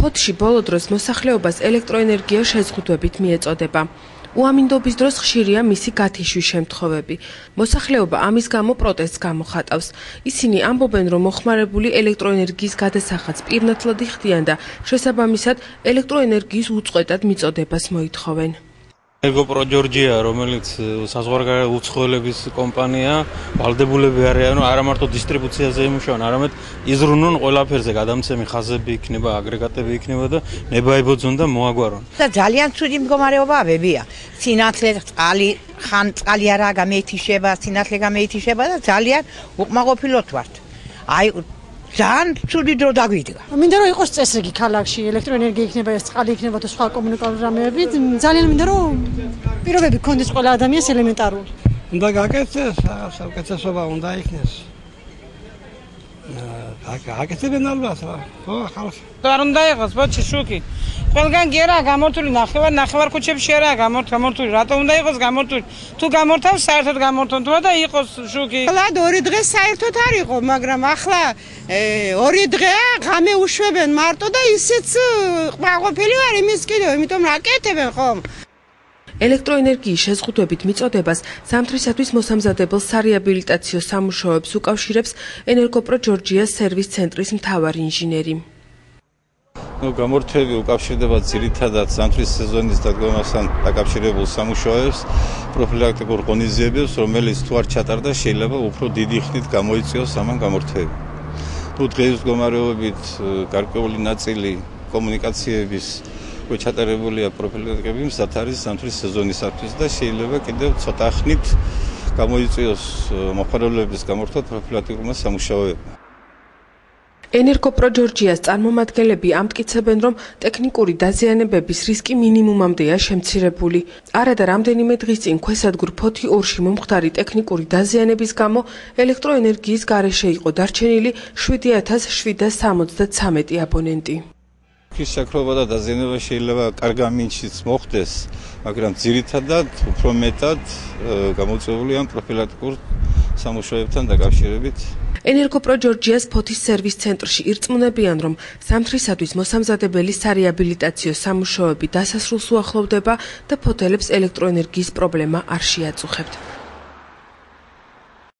Potში ბოლო დროს მოსახლეობას ელექტროენერგია შეზღუდვებით მიეწოდება. უამინდობის დროს ხშირია მისი გათიშვის შემთხვევები. მოსახლეობა ამის გამო პროტესტს გამოხატავს. ისინი ამბობენ, რომ მოხმარებული ელექტროენერგიის გადასახადს პირნათლად იხდიან და შესაბამისად ელექტროენერგიის უწყვეტად მიწოდებას მოითხოვენ. Egopro Georgia, რომელიც საზღვარგარეთ უცხოელების კომპანია, ვალდებულები არიან, არა მარტო დისტრიბუციაზე იმუშავონ, არამედ იზრუნონ ყველაფერზე, გადამცემი ხაზები იქნება, აგრეგატები იქნება და ნებაიბოძონ და მოაგვარონ. და ძალიან ცუდი მდგომარეობა ავებია. სინათლე, წყალი, ხან წყალი არა გამოეთიშება, სინათლე გამოეთიშება და ძალიან უკმაყოფილოთ ვართ. აი ძალიან ცუდი დრო დაგვიდგა. მინდა რომ იყოს წესრიგი იგი ქალაქში, ელექტროენერგია იქნება, წყალი იქნება და სხვა კომუნიკალური რამეები, ძალიან მინდა რომ პირობები გქონდეს ყველა ადამიანს ელემენტარული. უნდა გააკეთდეს, რაღაც უკეთესობა უნდა იქნეს. გააკეთებენ ალბათ რა. ხო, ხალხი. არ უნდა იყოს ბოჩი შუკი. ყველგან კი არაა გამორთული, ნახევარ ქუჩებში არაა გამორთული. რატო უნდა იყოს გამორთული? თუ გამორთავს, საერთოდ გამორთონ და იყოს შუკი. ხლად ორი დღე საერთოდ არ იყო, მაგრამ ახლა ორი დღეა ღამე უშვებენ მარტო და ისიც ყმაყოფილი ვარ იმის კიდევ, იმიტომ რაკეთებენ ხომ. ელექტროენერგიის შეზღუდვებით მიწოდებას ზამთრისათვის მოსამზადებელ სარეაბილიტაციო სამუშაოებს უკავშირებს ენერგოპრო ჯორჯიას სერვის ცენტრის მთავარი ინჟინერი. გამორთვები უკავშირდება ძირითადად ზამთრის სეზონის დადგომასთან დაკავშირებულ სამუშაოებს, პროფილაქტიკურ ღონისძიებებს, რომელიც თუ არ ჩატარდა, შეიძლება უფრო დიდი ხნით გამოიწვიოს ამან გამორთვები. დღეის მდგომარეობით გარკვეული ნაწილი კომუნიკაციების ჩატარებულია პროფილაქტიკები მსათარის ზამთრის სეზონისათვის და შეიძლება კიდევ ცოტა ხნით გამოიწვიოს მოხმარებლების გამორთვა პროფილაქტიკურმა სამუშაოებმა. ენერგოპრო ჯორჯიას წარმომადგენლები ამტკიცებენ, რომ ტექნიკური დაზიანებების რისკი მინიმუმამდეა შემცირებული. არადა რამდენიმე დღის წინ ქვესადგურ Poti ორში მომხდარი ტექნიკური დაზიანების გამო ელექტროენერგიის გარეშე იყო დარჩენილი 7773 აბონენტი. ქვის შაქრობა და დაზიანება შეიძლება კარგ ამინშიც მოხდეს, მაგრამ ძირითადად უფრო მეტად გამოწვეულია პროფილაქტიკურ სამუშაოებთან დაკავშირებით. ენერგოპრო ჯორჯიას Potis სერვის ცენტრში ირწმუნებიან, რომ ზამთრისათვის მოსამზადებელი სარეაბილიტაციო სამუშაოები დასასრულს უახლოვდება და ფოთელებს ელექტროენერგიის პრობლემა არ შეაწუხებთ.